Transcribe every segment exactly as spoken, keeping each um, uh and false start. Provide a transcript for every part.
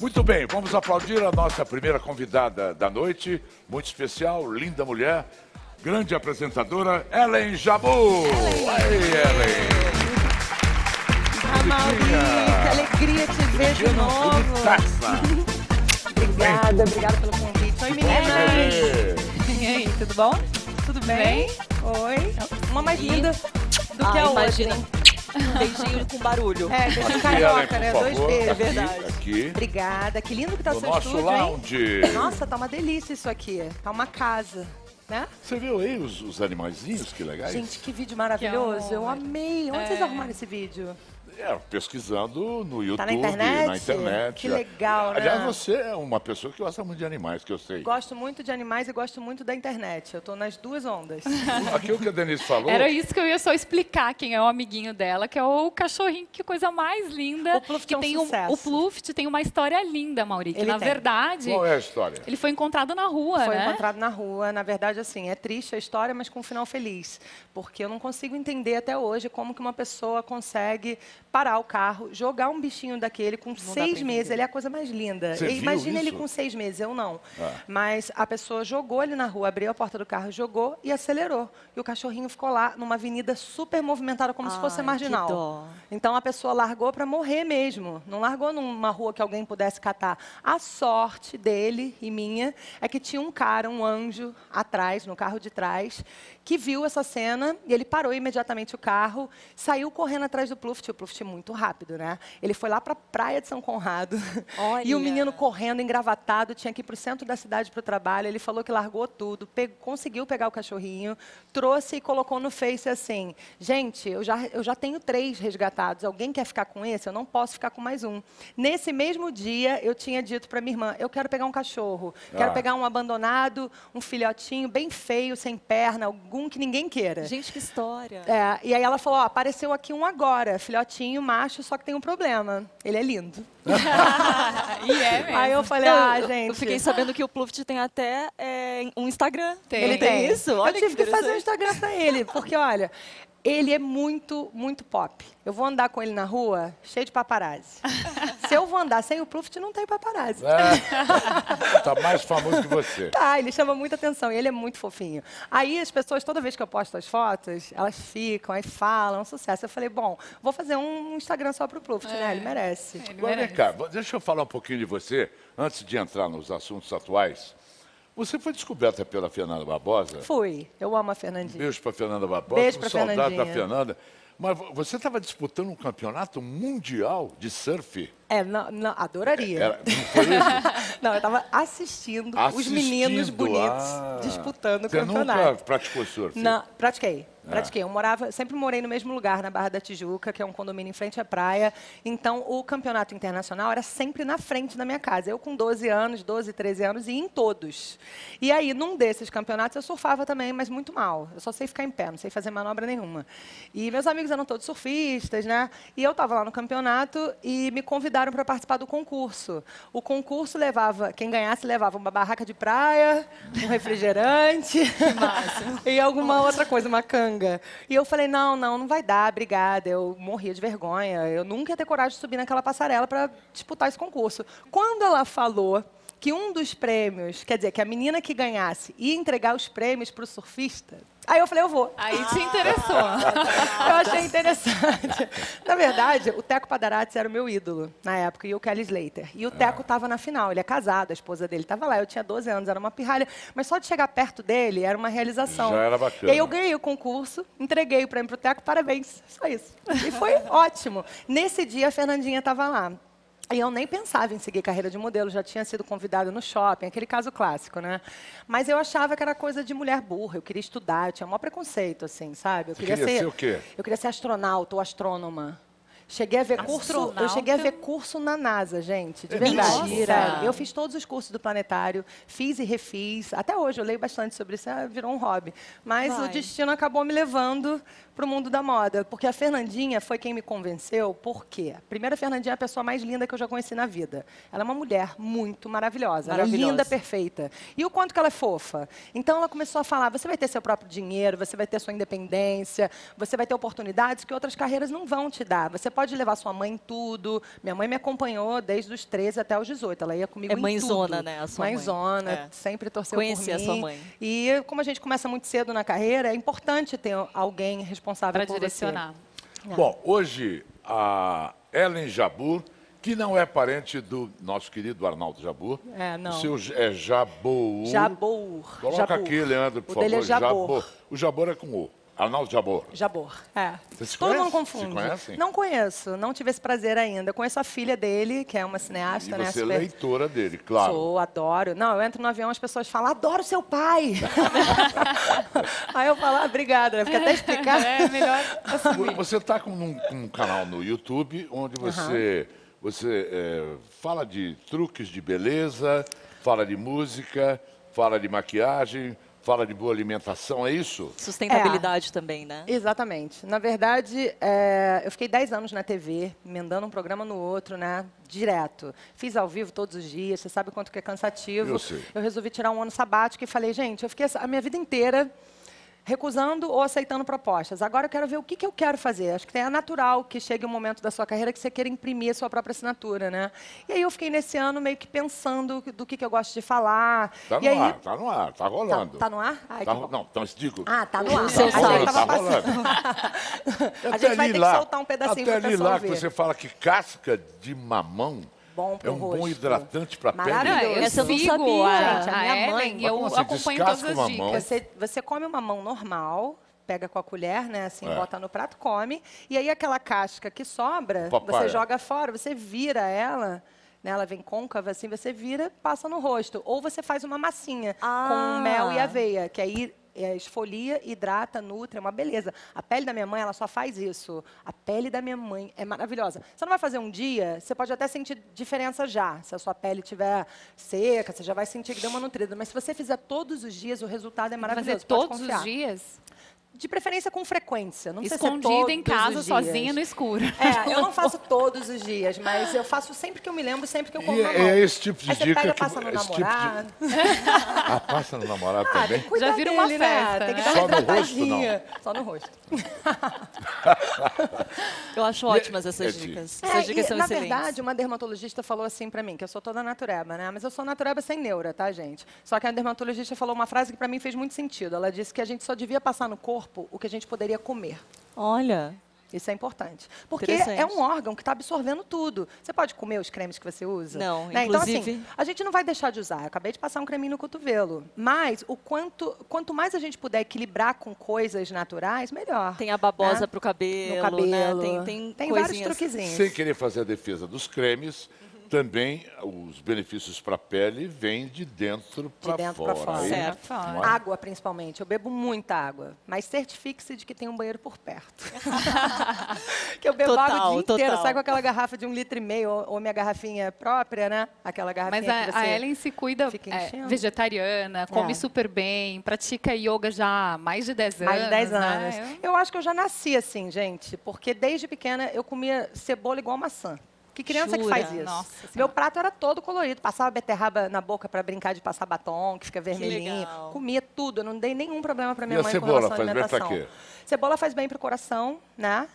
Muito bem, vamos aplaudir a nossa primeira convidada da noite, muito especial, linda mulher, grande apresentadora, Ellen Jabour. Aí, Ellen. Amaurinha, que alegria te ver de novo. Obrigada, obrigada pelo convite. Oi, meninas. E aí, tudo bom? Tudo bem? Oi. Uma mais linda do que a outra. Um beijinho com barulho. É, beijinho carioca, né? Dois beijos, é verdade. Aqui. Obrigada. Que lindo que tá o seu estúdio, lounge. Hein? Nossa, tá uma delícia isso aqui. Tá uma casa, né? Você viu aí os, os animaizinhos? Que legais. Gente, que vídeo maravilhoso. Que Eu amei. Onde é. vocês arrumaram esse vídeo? É, pesquisando no YouTube, tá na internet? na internet. Que legal, né? Aliás, você é uma pessoa que gosta muito de animais, que eu sei. Gosto muito de animais e gosto muito da internet. Eu tô nas duas ondas. Aquilo que a Denise falou... Era isso que eu ia só explicar, quem é o amiguinho dela, que é o cachorrinho, que coisa mais linda. O Pluft é um sucesso. O Pluft tem uma história linda, Mauri, que, na verdade... Qual é a história? Ele foi encontrado na rua, foi né? Foi encontrado na rua. Na verdade, assim, é triste a história, mas com um final feliz. Porque eu não consigo entender até hoje como que uma pessoa consegue... parar o carro, jogar um bichinho daquele com seis meses, ele é a coisa mais linda. Imagina ele com seis meses, eu não. Ah. Mas a pessoa jogou ele na rua, abriu a porta do carro, jogou e acelerou. E o cachorrinho ficou lá numa avenida super movimentada, como Ai, se fosse marginal. Que dó. Então a pessoa largou para morrer mesmo. Não largou numa rua que alguém pudesse catar. A sorte dele e minha é que tinha um cara, um anjo, atrás, no carro de trás, que viu essa cena e ele parou imediatamente o carro, saiu correndo atrás do Pluft, o Pluft muito rápido, né? Ele foi lá para a praia de São Conrado. Olha. E o menino correndo, engravatado, tinha que ir para o centro da cidade para o trabalho. Ele falou que largou tudo, pegou, conseguiu pegar o cachorrinho, trouxe e colocou no Face assim, gente, eu já, eu já tenho três resgatados, alguém quer ficar com esse? Eu não posso ficar com mais um. Nesse mesmo dia, eu tinha dito para minha irmã, eu quero pegar um cachorro, ah. quero pegar um abandonado, um filhotinho bem feio, sem perna, algum que ninguém queira. Gente, que história. É, e aí ela falou, ó, apareceu aqui um agora, filhotinho, macho, só que tem um problema. Ele é lindo. E é mesmo. Aí eu falei, eu, ah, gente... Eu fiquei sabendo que o Pluft tem até é, um Instagram. Tem. Ele tem, tem isso? Olha, eu tive que, que fazer um Instagram pra ele, porque, olha... Ele é muito, muito pop. Eu vou andar com ele na rua, cheio de paparazzi. Se eu vou andar sem o Pluft, não tem paparazzi. É. Tá mais famoso que você. Tá, ele chama muita atenção e ele é muito fofinho. Aí as pessoas, toda vez que eu posto as fotos, elas ficam, aí falam, um sucesso. Eu falei, bom, vou fazer um Instagram só pro Pluft, é. né? Ele merece. Ele Agora, merece. Vem cá, deixa eu falar um pouquinho de você, antes de entrar nos assuntos atuais. Você foi descoberta pela Fernanda Barbosa? Fui. Eu amo a Fernandinha. Beijo para Fernanda Barbosa. Beijo para Fernandinha. Saudade da Fernanda. Mas você estava disputando um campeonato mundial de surf? É, não, não, adoraria. É, era, não foi isso? Não, eu estava assistindo, assistindo os meninos bonitos ah, disputando o campeonato. Você nunca praticou surf? Não, pratiquei. Pratiquei. Eu morava, sempre morei no mesmo lugar, na Barra da Tijuca, que é um condomínio em frente à praia. Então, o campeonato internacional era sempre na frente da minha casa. Eu com doze anos, doze, treze anos, e em todos. E aí, num desses campeonatos, eu surfava também, mas muito mal. Eu só sei ficar em pé, não sei fazer manobra nenhuma. E meus amigos eram todos surfistas, né? E eu estava lá no campeonato e me convidaram para participar do concurso. O concurso levava, quem ganhasse levava uma barraca de praia, um refrigerante e alguma outra coisa, uma canga. E eu falei, não, não, não vai dar, obrigada. Eu morria de vergonha. Eu nunca ia ter coragem de subir naquela passarela para disputar esse concurso. Quando ela falou que um dos prêmios, quer dizer, que a menina que ganhasse ia entregar os prêmios para o surfista, aí eu falei, eu vou. Aí te interessou. Eu achei interessante. Na verdade, o Teco Padaratz era o meu ídolo na época, e o Kelly Slater. E o Teco estava na final, ele é casado, a esposa dele estava lá. Eu tinha doze anos, era uma pirralha. Mas só de chegar perto dele, era uma realização. Já era bacana. E aí eu ganhei o concurso, entreguei o prêmio para o Teco, parabéns, só isso. E foi ótimo. Nesse dia, a Fernandinha estava lá. E eu nem pensava em seguir carreira de modelo, já tinha sido convidada no shopping, aquele caso clássico, né? Mas eu achava que era coisa de mulher burra, eu queria estudar, eu tinha o maior preconceito, assim, sabe? Eu queria, queria ser, ser o quê? Eu queria ser astronauta ou astrônoma. Cheguei a ver curso, eu cheguei a ver curso na NASA, gente, de verdade. Mentira. Eu fiz todos os cursos do planetário, fiz e refiz. Até hoje eu leio bastante sobre isso, virou um hobby. Mas Vai. o destino acabou me levando para o mundo da moda, porque a Fernandinha foi quem me convenceu. Por quê? Primeiro, a Fernandinha é a pessoa mais linda que eu já conheci na vida. Ela é uma mulher muito maravilhosa, maravilhosa. Ela é linda, perfeita. E o quanto que ela é fofa. Então ela começou a falar, você vai ter seu próprio dinheiro, você vai ter sua independência, você vai ter oportunidades que outras carreiras não vão te dar. Você pode pode levar sua mãe em tudo. Minha mãe me acompanhou desde os treze até os dezoito. Ela ia comigo é em mãezona, tudo. É mãezona, né? A sua mãezona, mãe. É. Sempre torceu Conheci por mim. Conheci a sua mãe. E como a gente começa muito cedo na carreira, é importante ter alguém responsável por direcionar. Você. É. Bom, hoje a Ellen Jabour, que não é parente do nosso querido Arnaldo Jabour. É, não. O seu é Jabour. Jabour. Coloca Jabour. Aqui, Leandro, por o favor. Dele é Jabour. Jabour. O Jabour é com O. Arnaldo Jabour. Jabour, é. Vocês Todo conhece? Mundo confunde. Vocês conhecem? Não conheço, não tive esse prazer ainda. Eu conheço a filha dele, que é uma cineasta, e né? Você super... é leitora dele, claro. Sou, adoro. Não, eu entro no avião, as pessoas falam, adoro seu pai. Aí eu falo, ah, obrigada, fica até explicar. É, melhor assumir. Você está com um, um canal no YouTube onde você, uhum. você é, fala de truques de beleza, fala de música, fala de maquiagem... Fala de boa alimentação, é isso? Sustentabilidade é, também, né? Exatamente. Na verdade, é, eu fiquei dez anos na T V, emendando um programa no outro, né? Direto. Fiz ao vivo todos os dias, você sabe quanto que é cansativo. Eu sei. Eu resolvi tirar um ano sabático e falei, gente, eu fiquei a minha vida inteira recusando ou aceitando propostas. Agora eu quero ver o que, que eu quero fazer. Acho que é natural que chegue um momento da sua carreira que você queira imprimir a sua própria assinatura, né? E aí eu fiquei nesse ano meio que pensando do que, que eu gosto de falar. Tá e no aí... ar, tá no ar, tá rolando. Tá, tá no ar? Ai, tá, não, então digo. Ah, tá no ar. Tá, tá, rolando, tá rolando. A gente vai ter lá, que soltar um pedacinho para o pessoal lá ver. Que você fala que casca de mamão bom é um rosto. Bom hidratante para a pele. Maravilhoso. Essa eu não sabia. Gente, a, a minha mãe, Ellen, eu acompanho todas as dicas. Você, você come uma mamão normal, pega com a colher, né, assim, é. Bota no prato, come. E aí aquela casca que sobra, Papai. Você joga fora, você vira ela... Né, ela vem côncava, assim, você vira, passa no rosto. Ou você faz uma massinha ah. com mel e aveia, que aí é, esfolia, hidrata, nutre, é uma beleza. A pele da minha mãe, ela só faz isso. A pele da minha mãe é maravilhosa. Você não vai fazer um dia, você pode até sentir diferença já. Se a sua pele estiver seca, você já vai sentir que deu uma nutrida. Mas se você fizer todos os dias, o resultado é maravilhoso. Fazer todos os dias? De preferência com frequência. Não precisa ser todos os dias. Escondida em casa, sozinha, no escuro. É, eu não faço todos os dias, mas eu faço sempre que eu me lembro, sempre que eu como e na mão. É esse tipo de Aí dica pega, que... passa no namorado. Tipo de... Ah, passa no namorado ah, também? Já vira uma dele, festa, né? Tem que dar Só uma hidratadinha. Só no rosto, não. Só no rosto. Eu acho ótimas essas dicas. É, essas dicas e, são na excelentes. Na verdade, uma dermatologista falou assim pra mim, que eu sou toda natureba, né? Mas eu sou natureba sem neura, tá, gente? Só que a dermatologista falou uma frase que pra mim fez muito sentido. Ela disse que a gente só devia passar no corpo o que a gente poderia comer. Olha... Isso é importante. Porque é um órgão que está absorvendo tudo. Você pode comer os cremes que você usa? Não, né? Inclusive... Então, assim, a gente não vai deixar de usar. Eu acabei de passar um creminho no cotovelo. Mas, o quanto, quanto mais a gente puder equilibrar com coisas naturais, melhor. Tem a babosa né? para o cabelo. No cabelo. Né? Tem, tem, tem vários truquezinhos. Sem querer fazer a defesa dos cremes, uhum. também os benefícios para a pele vêm de dentro para de fora. fora. Certo. Aí, água, principalmente. Eu bebo muita água. Mas certifique-se de que tem um banheiro por perto. Que eu bebo total, água o dia inteiro, sai com aquela garrafa de um litro e meio, ou, ou minha garrafinha própria, né? Aquela garrafinha. Mas a, que você a Ellen se cuida é, vegetariana, come é. super bem, pratica yoga já há mais de dez anos. Mais de dez anos. Né? Eu... eu acho que eu já nasci assim, gente, porque desde pequena eu comia cebola igual maçã. Que criança Jura? Que faz isso? Nossa, Meu prato era todo colorido. Passava beterraba na boca para brincar de passar batom, que fica vermelhinho. Que comia tudo. Eu não dei nenhum problema para minha e mãe com relação à alimentação. Cebola faz bem para quê? Cebola faz bem para o coração, né?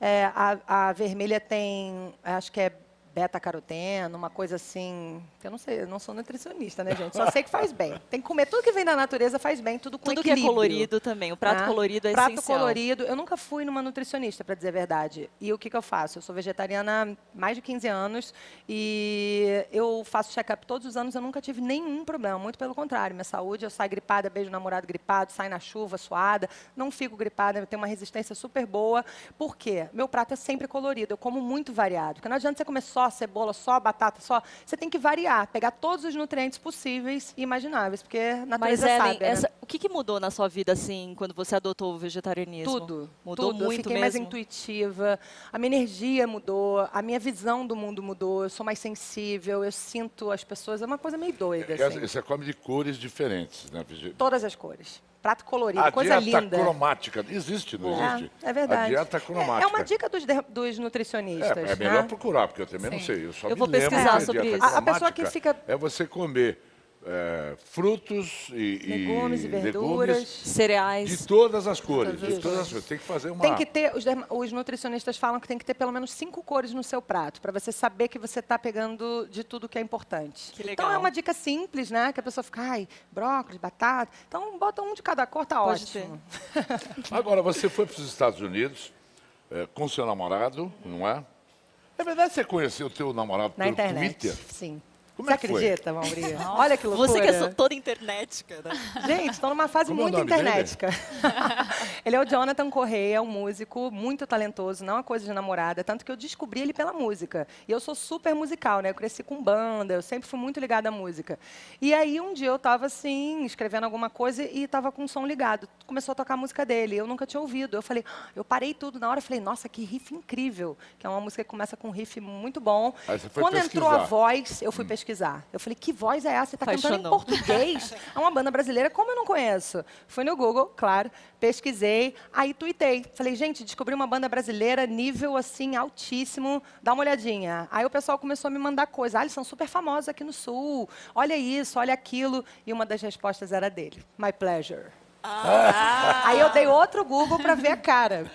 É, a, a vermelha tem, acho que é beta-caroteno, uma coisa assim... Eu não sei, eu não sou nutricionista, né, gente? Só sei que faz bem. Tem que comer tudo que vem da natureza, faz bem, tudo com tudo equilíbrio. Tudo que é colorido também, o prato né? colorido é prato essencial. Prato colorido. Eu nunca fui numa nutricionista, para dizer a verdade. E o que, que eu faço? Eu sou vegetariana há mais de quinze anos e eu faço check-up todos os anos, eu nunca tive nenhum problema, muito pelo contrário. Minha saúde, eu saio gripada, beijo o namorado gripado, saio na chuva, suada, não fico gripada, eu tenho uma resistência super boa. Por quê? Meu prato é sempre colorido, eu como muito variado. Porque não adianta você comer só Só cebola, só batata, só... Você tem que variar, pegar todos os nutrientes possíveis e imagináveis, porque na natureza sabe, Ellen, né? essa... O que, que mudou na sua vida, assim, quando você adotou o vegetarianismo? Tudo. Mudou tudo. muito Fiquei mesmo? Fiquei mais intuitiva, a minha energia mudou, a minha visão do mundo mudou, eu sou mais sensível, eu sinto as pessoas, é uma coisa meio doida, é, assim. Você come de cores diferentes, né? Todas as cores. Prato colorido, a coisa linda. A dieta cromática. Existe, não é, existe? É verdade. A dieta cromática. É, é uma dica dos, de, dos nutricionistas. É, é melhor né? procurar, porque eu também Sim. não sei. Eu só eu me vou lembro pesquisar sobre isso. A, a pessoa que fica... É você comer é, frutos e legumes e, e verduras, legumes, cereais de todas as cores, de todas as cores. Tem que fazer uma. Tem que ter os, os nutricionistas falam que tem que ter pelo menos cinco cores no seu prato para você saber que você está pegando de tudo que é importante. Que legal. Então é uma dica simples, né? Que a pessoa fica, ai, brócolis, batata. Então bota um de cada cor, tá Pode ótimo. Ter. Agora você foi para os Estados Unidos é, com seu namorado, não é? É verdade que você conheceu o teu namorado na pelo internet. Twitter? Sim. Como Você é acredita, Maurinho? Olha que loucura. Você que é toda internética, né? Gente, estou numa fase Como muito é internética. Ele é o Jonathan Correia, um músico muito talentoso, não é coisa de namorada, tanto que eu descobri ele pela música. E eu sou super musical, né? Eu cresci com banda, eu sempre fui muito ligada à música. E aí, um dia eu estava assim, escrevendo alguma coisa e estava com o som ligado. Começou a tocar a música dele, eu nunca tinha ouvido. Eu falei, eu parei tudo na hora, falei, nossa, que riff incrível. Que é uma música que começa com um riff muito bom. Aí você foi Quando pesquisar. entrou a voz, eu fui pesquisar. Eu falei, que voz é essa? Você está cantando em português? É uma banda brasileira, como eu não conheço? Fui no Google, claro, pesquisei, aí tuitei. Falei, gente, descobri uma banda brasileira, nível assim, altíssimo, dá uma olhadinha. Aí o pessoal começou a me mandar coisa. Ah, eles são super famosos aqui no Sul, olha isso, olha aquilo. E uma das respostas era dele, My Pleasure. Ah. Aí eu dei outro Google para ver a cara,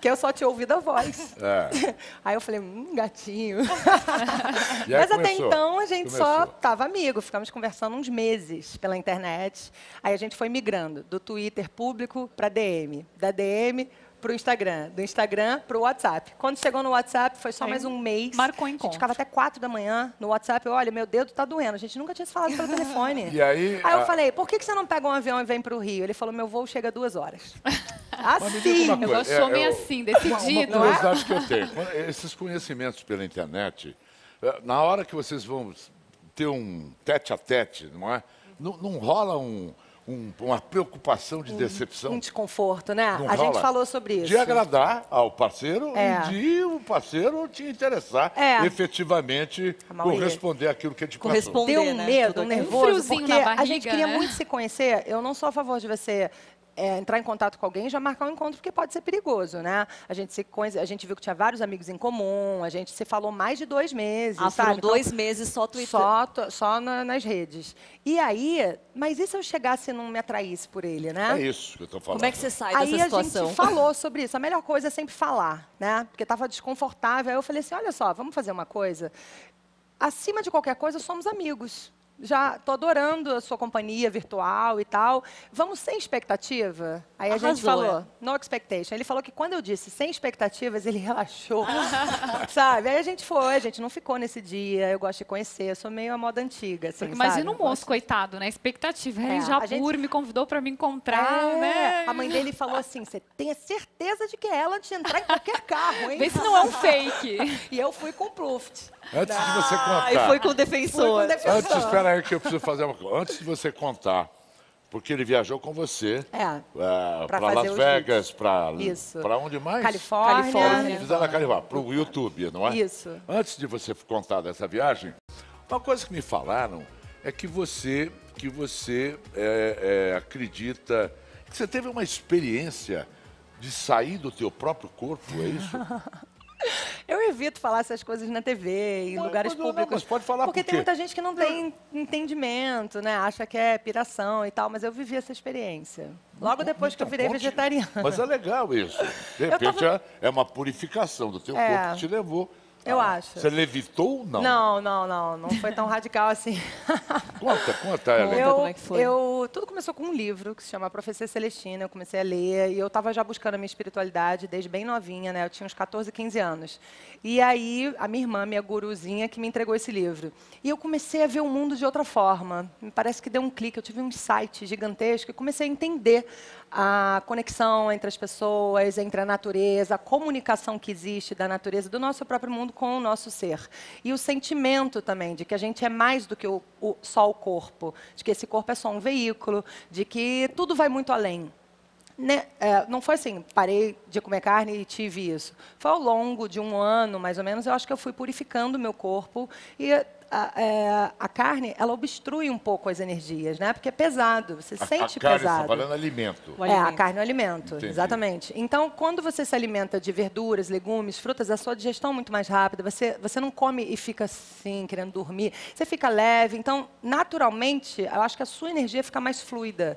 que eu só tinha ouvido a voz. É. Aí eu falei, hum, gatinho. Mas começou. Até então a gente começou. só tava amigo, ficamos conversando uns meses pela internet. Aí a gente foi migrando do Twitter público para D M, da D M para o Instagram, do Instagram para o WhatsApp. Quando chegou no WhatsApp, foi só Sim. mais um mês. Marcou encontro. A gente ficava até quatro da manhã no WhatsApp. Eu, olha, meu dedo tá doendo. A gente nunca tinha se falado pelo telefone. E aí, aí eu a... falei, por que que você não pega um avião e vem para o Rio? Ele falou, meu voo chega duas horas. Assim. Eu gosto de homem assim, decidido. Uma curiosidade é? que eu tenho. Esses conhecimentos pela internet, na hora que vocês vão ter um tete-a-tete, não é? Não, não rola um... Um, uma preocupação de um, decepção. Um desconforto, né? Não a rola. gente falou sobre isso. De agradar ao parceiro é. e de o parceiro te interessar é. efetivamente corresponder aquilo que a gente corresponder, passou. Deu um né? medo, um nervoso, um porque barriga, a gente queria né? muito se conhecer. Eu não sou a favor de você... É, entrar em contato com alguém e já marcar um encontro, porque pode ser perigoso, né? A gente, se conhece, a gente viu que tinha vários amigos em comum, a gente se falou mais de dois meses, ah, sabe? Então, dois meses só Twitter. Só, só na, nas redes. E aí, mas e se eu chegasse e não me atraísse por ele, né? É isso que eu tô falando. Como é que você sai aí dessa situação? Aí a gente falou sobre isso. A melhor coisa é sempre falar, né? Porque tava desconfortável. Aí eu falei assim, olha só, vamos fazer uma coisa. Acima de qualquer coisa, somos amigos. Já tô adorando a sua companhia virtual e tal. Vamos sem expectativa? Aí a Arrasou, gente falou, é. no expectation. Ele falou que quando eu disse sem expectativas, ele relaxou. Sabe? Aí a gente foi, a gente não ficou nesse dia. Eu gosto de conhecer, eu sou meio a moda antiga, assim, sabe? Imagina um moço, coitado, né? Expectativa. É, Jabour gente... me convidou para me encontrar, é, né? A mãe dele falou assim, você tem a certeza de que é ela antes de entrar em qualquer carro, hein? Vê se não é um fake. E eu fui com o Proof. Antes ah, de você contar. E foi com o defensor. Foi com o defensor. Antes, Espera aí que eu preciso fazer uma coisa. Antes de você contar, porque ele viajou com você é, uh, para Las Vegas, para onde mais? Califórnia. Califórnia. Califórnia. Califórnia. Para o YouTube, não é? Isso. Antes de você contar dessa viagem, uma coisa que me falaram é que você, que você é, é, acredita que você teve uma experiência de sair do teu próprio corpo, é isso? Eu evito falar essas coisas na T V, em não, lugares não, públicos. Não, mas pode falar porque por tem muita gente que não tem entendimento, né? Acha que é piração e tal, mas eu vivi essa experiência. Logo não, depois não, que eu virei vegetariana. Mas é legal isso. De repente tava... é uma purificação do teu é, corpo que te levou. Eu ah, acho. Você levitou ou não? Não, não, não. Não foi tão radical assim. Conta, conta, Ellen. Eu, como é que foi? Eu, tudo começou com um livro que se chama Profecia Celestina. Eu comecei a ler e eu estava já buscando a minha espiritualidade desde bem novinha, né? Eu tinha uns quatorze, quinze anos. E aí, a minha irmã, minha guruzinha, que me entregou esse livro. E eu comecei a ver o mundo de outra forma. Me parece que deu um clique. Eu tive um insight gigantesco e comecei a entender a conexão entre as pessoas, entre a natureza, a comunicação que existe da natureza, do nosso próprio mundo com o nosso ser. E o sentimento também, de que a gente é mais do que o, o, só o corpo, de que esse corpo é só um veículo, de que tudo vai muito além. Né? É, não foi assim, parei de comer carne e tive isso. Foi ao longo de um ano, mais ou menos, eu acho que eu fui purificando o meu corpo e... a, é, a carne, ela obstrui um pouco as energias, né? Porque é pesado, você a, sente a carne, pesado. Você está falando alimento. O é, alimento. A carne é o alimento, entendi. Exatamente. Então, quando você se alimenta de verduras, legumes, frutas, a sua digestão é muito mais rápida, você, você não come e fica assim, querendo dormir, você fica leve. Então, naturalmente, eu acho que a sua energia fica mais fluida.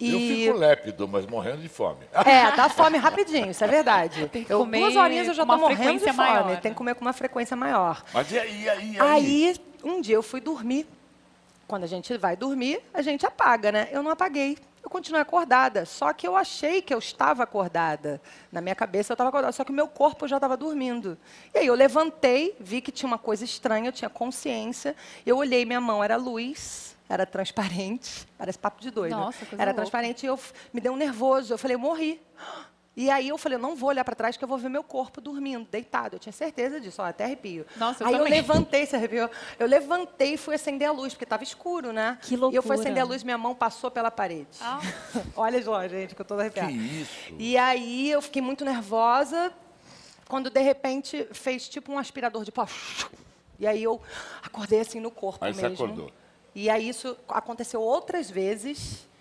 E... eu fico lépido, mas morrendo de fome. É, dá fome rapidinho, isso é verdade. Tem que eu, comer duas horinhas eu já estou morrendo de fome, maior, né? Tem que comer com uma frequência maior. Mas e aí, e aí, e aí? Aí, um dia eu fui dormir. Quando a gente vai dormir, a gente apaga, né? Eu não apaguei. Eu continuei acordada, só que eu achei que eu estava acordada. Na minha cabeça eu estava acordada, só que o meu corpo já estava dormindo. E aí eu levantei, vi que tinha uma coisa estranha, eu tinha consciência. Eu olhei, minha mão era luz, era transparente, parece papo de doido. Nossa, coisa era louca. Transparente e eu, me deu um nervoso, eu falei, eu morri. E aí eu falei, eu não vou olhar para trás, que eu vou ver meu corpo dormindo, deitado. Eu tinha certeza disso, ó, até arrepio. Nossa, eu aí também. Eu levantei, você arrepiou? Eu levantei e fui acender a luz, porque estava escuro, né? Que loucura. E eu fui acender a luz, minha mão passou pela parede. Ah. Olha só, gente, que eu tô arrepiada. Que isso? E aí eu fiquei muito nervosa, quando de repente fez tipo um aspirador de pó. E aí eu acordei assim no corpo aí mesmo. Aí você acordou. E aí isso aconteceu outras vezes.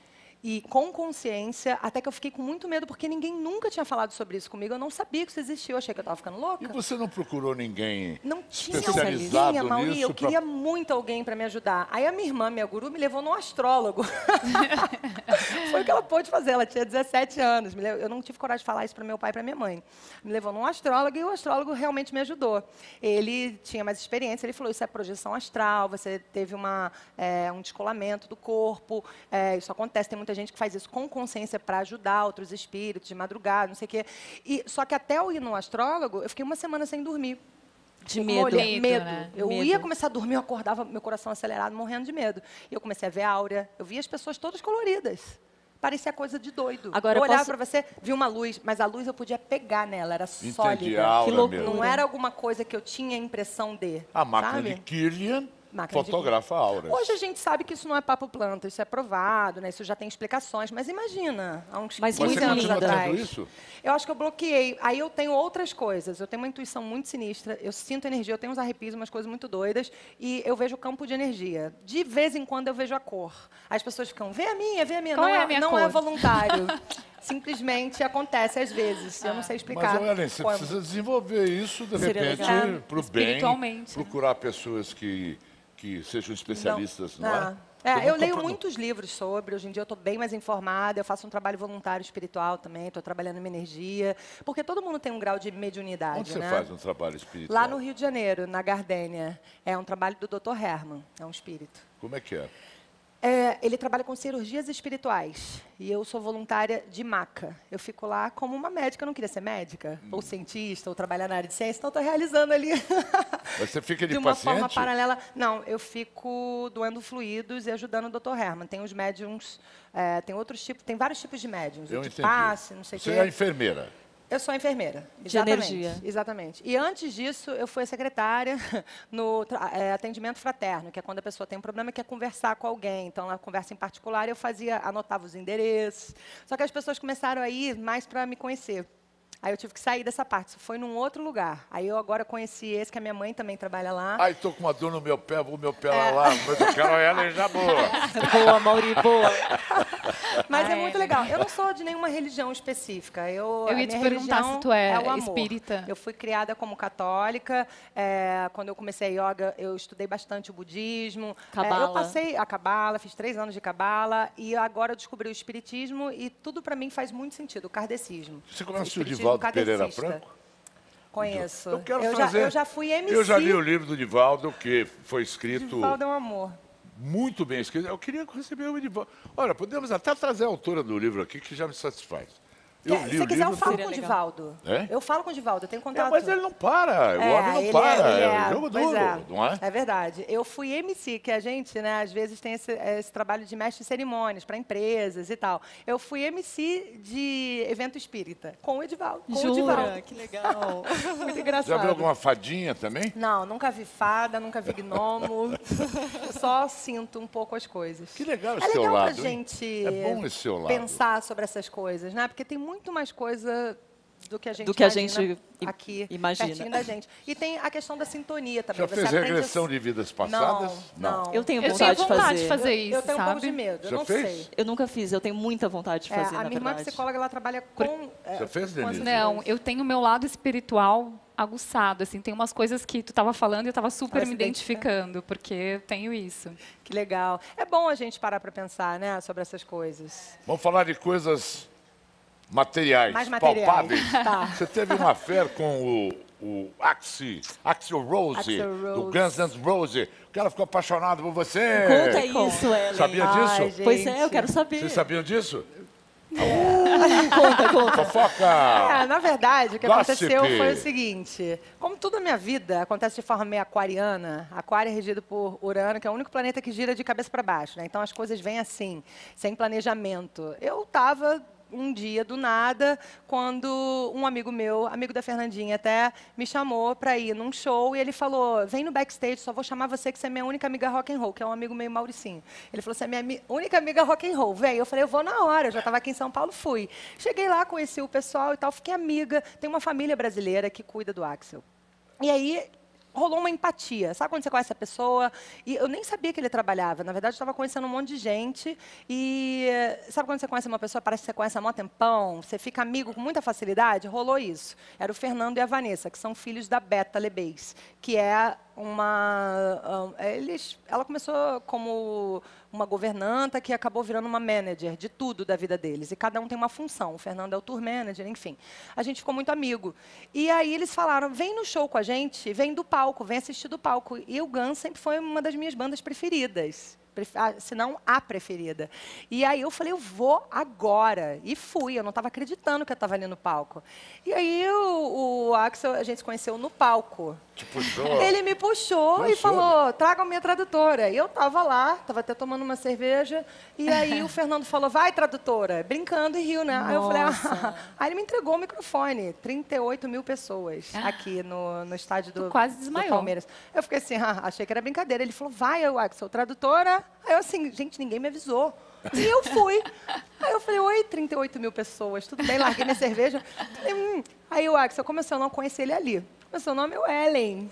E com consciência, até que eu fiquei com muito medo, porque ninguém nunca tinha falado sobre isso comigo. Eu não sabia que isso existia, eu achei que eu estava ficando louca. E você não procurou ninguém não tinha especializado ninguém, Mauri, nisso? Eu queria pra... muito alguém para me ajudar. Aí a minha irmã, minha guru, me levou num astrólogo. Foi o que ela pôde fazer, ela tinha dezessete anos. Eu não tive coragem de falar isso para meu pai e para minha mãe. Me levou num astrólogo e o astrólogo realmente me ajudou. Ele tinha mais experiência, ele falou, isso é projeção astral, você teve uma, é, um descolamento do corpo, é, isso acontece, tem muita gente que faz isso com consciência para ajudar outros espíritos de madrugada, não sei o quê. E, só que até eu ir no astrólogo, eu fiquei uma semana sem dormir. De medo. Olha, medo, medo. Né? Eu medo. ia começar a dormir, eu acordava, meu coração acelerado, morrendo de medo. E eu comecei a ver a áurea, eu via as pessoas todas coloridas. Parecia coisa de doido. Agora, eu olhava posso... para você, vi uma luz, mas a luz eu podia pegar nela, era Entendi, sólida. A aura que não era alguma coisa que eu tinha a impressão de. A máquina sabe? de Kirlian... fotografa auras. Hoje a gente sabe que isso não é papo planta, isso é provado, né? Isso já tem explicações, mas imagina. Há uns mas você continua tendo isso? Eu acho que eu bloqueei. Aí eu tenho outras coisas. Eu tenho uma intuição muito sinistra, eu sinto energia, eu tenho uns arrepios, umas coisas muito doidas, e eu vejo o campo de energia. De vez em quando eu vejo a cor. As pessoas ficam, vê a minha, vê a minha. Qual não é, a minha não cor? É voluntário. Simplesmente acontece às vezes, ah. eu não sei explicar. Mas, Ellen, você como. precisa desenvolver isso, de Seria repente, para o bem, procurar pessoas que... que sejam especialistas, não, não ah. é? é eu leio muitos livros sobre, hoje em dia eu estou bem mais informada, eu faço um trabalho voluntário espiritual também, estou trabalhando minha energia, porque todo mundo tem um grau de mediunidade, Onde né? você faz um trabalho espiritual? Lá no Rio de Janeiro, na Gardênia. É um trabalho do doutor Herman, é um espírito. Como é que é? É, ele trabalha com cirurgias espirituais e eu sou voluntária de maca. Eu fico lá como uma médica, eu não queria ser médica, hum. ou cientista, ou trabalhar na área de ciência, então estou realizando ali. Mas você fica de, de uma paciente? forma paralela. Não, eu fico doando fluidos e ajudando o doutor Herman. Tem os médiums, é, tem outros tipos, tem vários tipos de médiums. Eu entendi. Passe, não sei você que. é a enfermeira? Eu sou a enfermeira, exatamente. De energia. Exatamente. E antes disso, eu fui secretária no é, atendimento fraterno, que é quando a pessoa tem um problema e quer conversar com alguém. Então, ela conversa em particular, eu fazia, anotava os endereços. Só que as pessoas começaram a ir mais para me conhecer. Aí eu tive que sair dessa parte, isso foi num outro lugar. Aí eu agora conheci esse, que a minha mãe também trabalha lá. Ai, tô com uma dor no meu pé, vou meu pé lá, é. lá, mas eu quero ela e já boa. Boa, Mauri, boa. Mas Ai, é muito legal. Eu não sou de nenhuma religião específica. Eu, eu ia te perguntar se tu é, é espírita. Eu fui criada como católica. É, quando eu comecei a yoga, eu estudei bastante o budismo. Cabala. É, eu passei a cabala, fiz três anos de cabala. E agora eu descobri o espiritismo e tudo para mim faz muito sentido, o kardecismo. Você conhece o Divaldo? Pereira Franco? Conheço. Eu, quero eu, fazer, já, eu já fui M C. Eu já li o livro do Divaldo, que foi escrito... Divaldo é um amor. Muito bem escrito. Eu queria receber o Divaldo. Olha, podemos até trazer a autora do livro aqui, que já me satisfaz. Eu Se você quiser, eu falo com o Divaldo. É? Eu falo com o Divaldo, eu tenho contato. É, mas ele não para, o é, homem não ele para. É, é, é o jogo duro, é. não é? É verdade. Eu fui M C, que a gente, né, às vezes, tem esse, esse trabalho de mestre de cerimônias para empresas e tal. Eu fui M C de evento espírita, com o Edivaldo. Com Jura? o Divaldo. Que legal. Muito engraçado. Já viu alguma fadinha também? Não, nunca vi fada, nunca vi gnomo. Eu só sinto um pouco as coisas. Que legal esse é seu lado. É legal pra gente é bom esse seu lado. pensar sobre essas coisas, né? Porque tem muito mais coisa do que a gente, do que imagina, a gente aqui, imagina. Pertinho da gente. E tem a questão da sintonia também. Já fez você regressão a... de vidas passadas? Não, não. Eu tenho vontade, eu tenho vontade de fazer. De fazer isso, eu, eu tenho sabe? um pouco de medo, eu já não fez? sei. Eu nunca fiz, eu tenho muita vontade de é, fazer, a na minha verdade. Irmã psicóloga, ela trabalha com... É, já fez, Denise? Não, eu tenho o meu lado espiritual aguçado, assim, tem umas coisas que tu estava falando e eu estava super Parece me identificando, que... porque eu tenho isso. Que legal. É bom a gente parar para pensar, né, sobre essas coisas. Vamos falar de coisas... Materiais, Mais materiais, palpáveis. Tá. Você teve uma fé com o, o Axl, Axl Rose, Axl Rose, do Guns N' Roses. O cara ficou apaixonado por você. Conta isso, Ellen. Sabia Ai, disso? Gente. Pois é, eu quero saber. Vocês sabiam disso? É. Uh, conta, conta. Fofoca. É, na verdade, o que Gossip. aconteceu foi o seguinte. Como tudo na minha vida acontece de forma meio aquariana, Aquário é regido por Urano, que é o único planeta que gira de cabeça para baixo, né? Então as coisas vêm assim, sem planejamento. Eu tava... Um dia, do nada, quando um amigo meu, amigo da Fernandinha até, me chamou para ir num show e ele falou, vem no backstage, só vou chamar você que você é minha única amiga rock and roll, que é um amigo meio Mauricinho. Ele falou, você é minha única amiga rock and roll, vem. Eu falei, eu vou na hora, eu já estava aqui em São Paulo, fui. Cheguei lá, conheci o pessoal e tal, fiquei amiga. Tem uma família brasileira que cuida do Axl. E aí... rolou uma empatia. Sabe quando você conhece a pessoa? E eu nem sabia que ele trabalhava. Na verdade, eu estava conhecendo um monte de gente. E sabe quando você conhece uma pessoa, parece que você conhece há mó tempão? Você fica amigo com muita facilidade? Rolou isso. Era o Fernando e a Vanessa, que são filhos da Beta Lebês, que é uma... Eles, ela começou como uma governanta que acabou virando uma manager de tudo da vida deles. E cada um tem uma função. O Fernando é o tour manager, enfim. A gente ficou muito amigo. E aí eles falaram, vem no show com a gente, vem do palco, vem assistir do palco. E o Guns sempre foi uma das minhas bandas preferidas. Se não a preferida. E aí eu falei, eu vou agora. E fui, eu não estava acreditando que eu estava ali no palco. E aí o, o Axl, a gente se conheceu no palco. Te puxou? Ele me puxou Mas e falou, soube. traga a minha tradutora. E eu estava lá, estava até tomando uma cerveja. E aí o Fernando falou, vai, tradutora. Brincando e riu, né? Nossa. Aí eu falei, ah. Aí ele me entregou o microfone. trinta e oito mil pessoas aqui no, no estádio do, quase do Palmeiras. Eu fiquei assim, ah, achei que era brincadeira. Ele falou, vai, Axl, tradutora. Aí eu assim, gente, ninguém me avisou. E eu fui. Aí eu falei, oi, trinta e oito mil pessoas, tudo bem? Larguei minha cerveja. Falei, hum. Aí o Axl, como é seu nome? Conheci ele ali. Meu seu nome é o Ellen.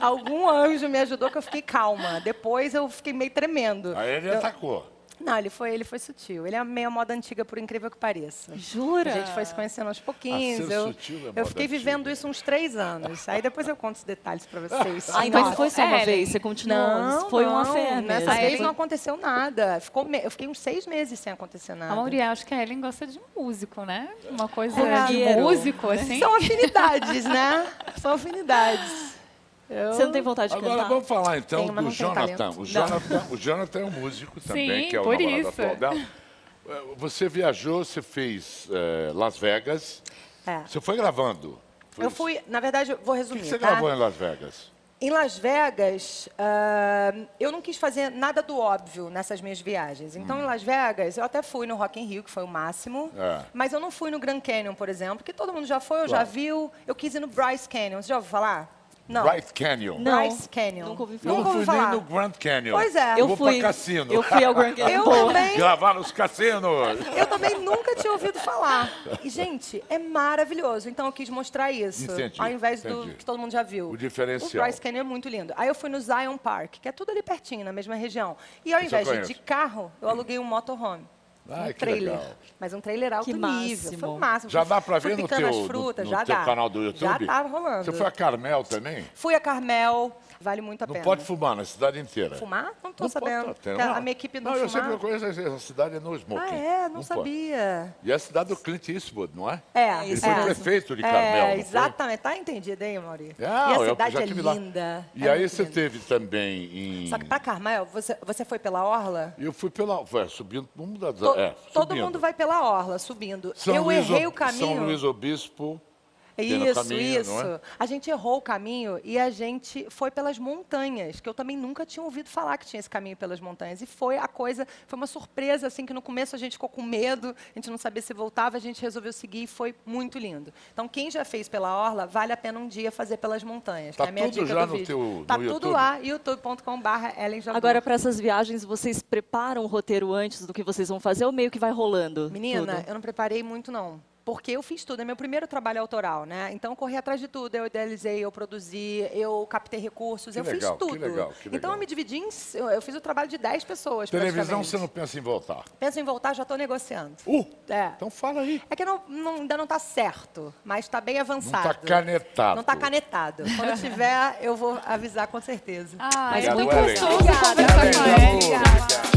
Algum anjo me ajudou que eu fiquei calma. Depois eu fiquei meio tremendo. Aí ele eu... atacou. Não, ele foi, ele foi sutil. Ele é meio moda antiga, por incrível que pareça. Jura? A gente foi se conhecendo aos pouquinhos. Eu, sutil é eu fiquei vivendo antiga. isso uns três anos. Aí depois eu conto os detalhes pra vocês. Ai, mas foi só uma é, vez? Você continuou? Não, foi não, uma fé. Nessa vez Ellen... não aconteceu nada. Ficou me... Eu fiquei uns seis meses sem acontecer nada. A Mauri, acho que a Ellen gosta de músico, né? Uma coisa é, de é, músico, assim. São afinidades, né? São afinidades. Eu... Você não tem vontade de Agora, cantar? Agora vamos falar então tem, do Jonathan. O Jonathan, o Jonathan é um músico também, Sim, que é o namorado atual dela. Você viajou, você fez é, Las Vegas. É. Você foi gravando? Foi eu isso? fui, na verdade, vou resumir. O que você tá? gravou em Las Vegas? Em Las Vegas, uh, eu não quis fazer nada do óbvio nessas minhas viagens. Então, hum. em Las Vegas, eu até fui no Rock in Rio, que foi o máximo. É. Mas eu não fui no Grand Canyon, por exemplo, que todo mundo já foi, claro. já viu. Eu quis ir no Bryce Canyon. Você já ouviu falar? Não. Bryce Canyon. Não. Bryce Canyon. Nunca ouvi falar. Eu não fui nem no Grand Canyon. Pois é. Eu, eu vou fui, pra cassino. Eu fui ao Grand Canyon. Eu também... Gravar nos cassinos. Eu também nunca tinha ouvido falar. E, gente, é maravilhoso. Então, eu quis mostrar isso. Entendi, ao invés entendi. do que todo mundo já viu. O diferencial. O Bryce Canyon é muito lindo. Aí eu fui no Zion Park, que é tudo ali pertinho, na mesma região. E ao invés de ir de carro, eu aluguei um motorhome. Ai, um trailer, legal. mas um trailer alto que nível, máximo. foi o máximo. Já dá para ver no teu, frutas, no, no já teu dá. canal do YouTube? Já tá rolando. Você foi a Carmel também? Fui a Carmel, vale muito a não pena. Não pode fumar na cidade inteira? Fumar? Não tô não sabendo. Pode, a minha equipe não, não eu fumar. Eu sempre conheço a cidade no smoking. Ah, é? Não, não sabia. Pode. E é a cidade do Clint Eastwood, não é? É, isso é. Ele foi prefeito de Carmel, é, exatamente. Tá entendido, hein, Mauri? Ah, e a cidade é linda. E é aí você lindo. teve também em... Só que para Carmel, você, você foi pela Orla? Eu fui pela... Foi subindo um das... To, é, todo mundo vai pela orla, subindo. São eu Luís, errei o caminho. São Luís Obispo. Isso, caminho, isso. É? A gente errou o caminho e a gente foi pelas montanhas, que eu também nunca tinha ouvido falar que tinha esse caminho pelas montanhas. E foi a coisa, foi uma surpresa, assim, que no começo a gente ficou com medo, a gente não sabia se voltava, a gente resolveu seguir e foi muito lindo. Então, quem já fez pela orla, vale a pena um dia fazer pelas montanhas. Tá que é a minha tudo dica já do no vídeo. teu Tá no tudo YouTube? lá, youtube ponto com barra Ellen Jabour. Agora, para essas viagens, vocês preparam o roteiro antes do que vocês vão fazer ou meio que vai rolando? Menina, tudo? eu não preparei muito, não. porque eu fiz tudo, é meu primeiro trabalho autoral, né? Então, eu corri atrás de tudo, eu idealizei, eu produzi, eu captei recursos, que eu legal, fiz tudo. Que legal, que legal. Então, eu me dividi, em, eu fiz o trabalho de dez pessoas, televisão, você não pensa em voltar? Penso em voltar, já estou negociando. Uh, é. Então fala aí. É que não, não, ainda não está certo, mas está bem avançado. Não está canetado. Não está canetado. Quando eu tiver, eu vou avisar com certeza. Ah, mas é muito gostoso conversar com ela. Obrigada.